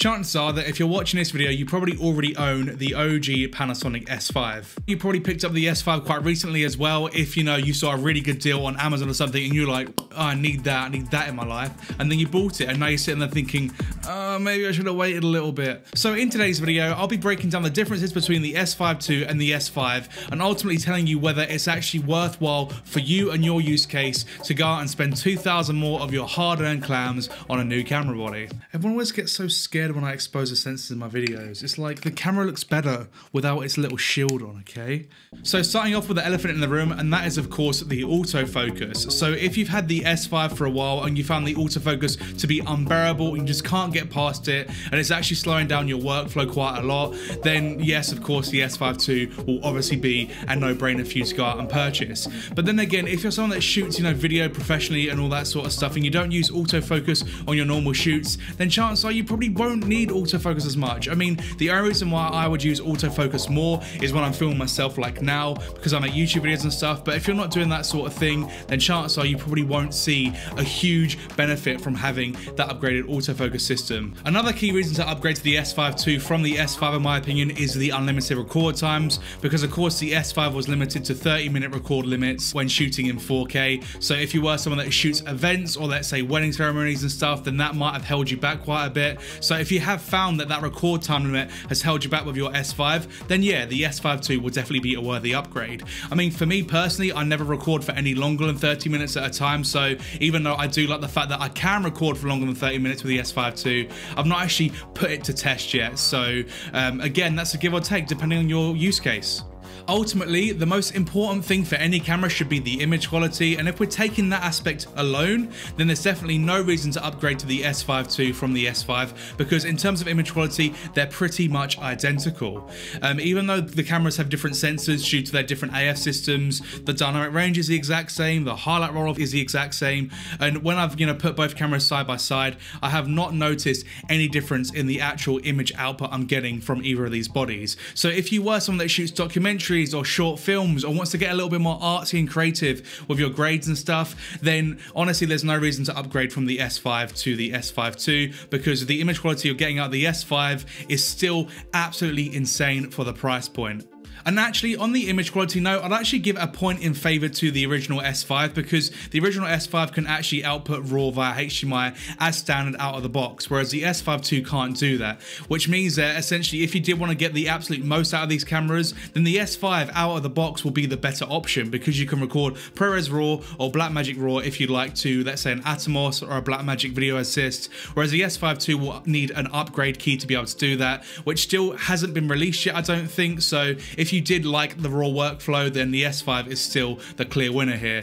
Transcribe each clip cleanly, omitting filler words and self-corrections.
Chances are that if you're watching this video, you probably already own the OG Panasonic S5. You probably picked up the S5 quite recently as well. If you know, you saw a really good deal on Amazon or something and you're like, oh, I need that in my life. And then you bought it and now you're sitting there thinking, oh, maybe I should have waited a little bit. So in today's video, I'll be breaking down the differences between the S5 II and the S5 and ultimately telling you whether it's actually worthwhile for you and your use case to go out and spend $2,000 more of your hard-earned clams on a new camera body. Everyone always gets so scared when I expose the sensors in my videos. It's like the camera looks better without its little shield on, okay? So starting off with the elephant in the room, and that is of course the autofocus. So if you've had the S5 for a while and you found the autofocus to be unbearable and you just can't get past it and it's actually slowing down your workflow quite a lot, then yes, of course the S5 II will obviously be a no-brainer for you to go out and purchase. But then again, if you're someone that shoots, you know, video professionally and all that sort of stuff and you don't use autofocus on your normal shoots, then chances are you probably won't need autofocus as much. I mean, the only reason why I would use autofocus more is when I'm filming myself like now, because I make YouTube videos and stuff. But if you're not doing that sort of thing, then chances are you probably won't see a huge benefit from having that upgraded autofocus system. Another key reason to upgrade to the S5 II from the S5 in my opinion is the unlimited record times, because of course the S5 was limited to 30-minute record limits when shooting in 4K. So if you were someone that shoots events or let's say wedding ceremonies and stuff, then that might have held you back quite a bit. So if you have found that that record time limit has held you back with your S5, then yeah, the S5 II will definitely be a worthy upgrade. I mean, for me personally, I never record for any longer than 30 minutes at a time. So even though I do like the fact that I can record for longer than 30 minutes with the S5 II, I've not actually put it to test yet. So again, that's a give or take depending on your use case. Ultimately, the most important thing for any camera should be the image quality, and if we're taking that aspect alone, then there's definitely no reason to upgrade to the S5 II from the S5, because in terms of image quality, they're pretty much identical. Even though the cameras have different sensors due to their different AF systems, the dynamic range is the exact same, the highlight roll-off is the exact same, and when I've put both cameras side by side, I have not noticed any difference in the actual image output I'm getting from either of these bodies. So if you were someone that shoots documentaries or short films or wants to get a little bit more artsy and creative with your grades and stuff, then honestly there's no reason to upgrade from the S5 to the S5 II, because the image quality you're getting out of the S5 is still absolutely insane for the price point. And actually, on the image quality note, I'd actually give a point in favor to the original S5, because the original S5 can actually output RAW via HDMI as standard out of the box, whereas the S5 II can't do that, which means that essentially if you did want to get the absolute most out of these cameras, then the S5 out of the box will be the better option, because you can record ProRes RAW or Blackmagic RAW if you'd like to, let's say an Atomos or a Blackmagic Video Assist, whereas the S5 II will need an upgrade key to be able to do that, which still hasn't been released yet, I don't think. So if you did like the raw workflow, then the S5 is still the clear winner here.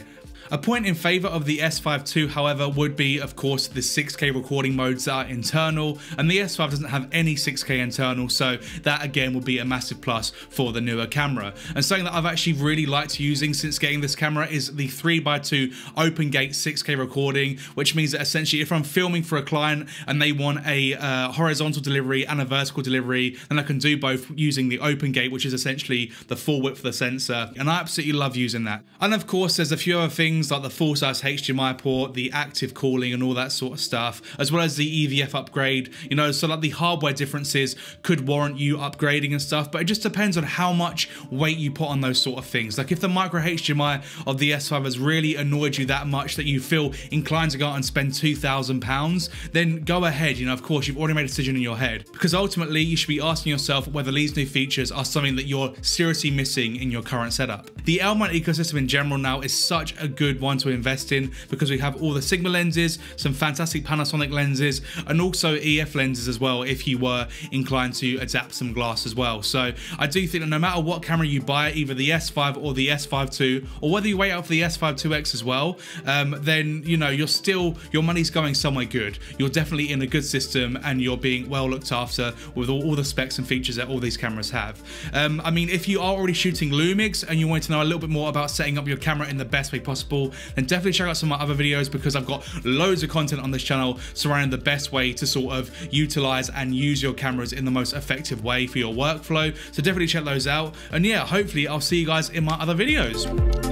A point in favor of the S5 II, however, would be, of course, the 6K recording modes that are internal, and the S5 doesn't have any 6K internal, so that again would be a massive plus for the newer camera. And something that I've actually really liked using since getting this camera is the 3x2 open gate 6K recording, which means that essentially if I'm filming for a client and they want a horizontal delivery and a vertical delivery, then I can do both using the open gate, which is essentially the full width of the sensor, and I absolutely love using that. And of course, there's a few other things like the full-size HDMI port, the active calling and all that sort of stuff, as well as the EVF upgrade, so like the hardware differences could warrant you upgrading and stuff, but it just depends on how much weight you put on those sort of things. Like if the micro HDMI of the S5 has really annoyed you that much that you feel inclined to go out and spend £2,000, then go ahead, of course you've already made a decision in your head, because ultimately you should be asking yourself whether these new features are something that you're seriously missing in your current setup. The L-mount ecosystem in general now is such a good one to invest in, because we have all the Sigma lenses, some fantastic Panasonic lenses, and also EF lenses as well if you were inclined to adapt some glass as well. So I do think that no matter what camera you buy, either the S5 or the S5 II, or whether you wait out for the S5 IIX as well, then you're still, your money's going somewhere good. You're definitely in a good system and you're being well looked after with all the specs and features that all these cameras have. I mean, if you are already shooting LUMIX and you want to know a little bit more about setting up your camera in the best way possible, then definitely check out some of my other videos, because I've got loads of content on this channel surrounding the best way to sort of utilize and use your cameras in the most effective way for your workflow. So definitely check those out. And yeah, hopefully I'll see you guys in my other videos.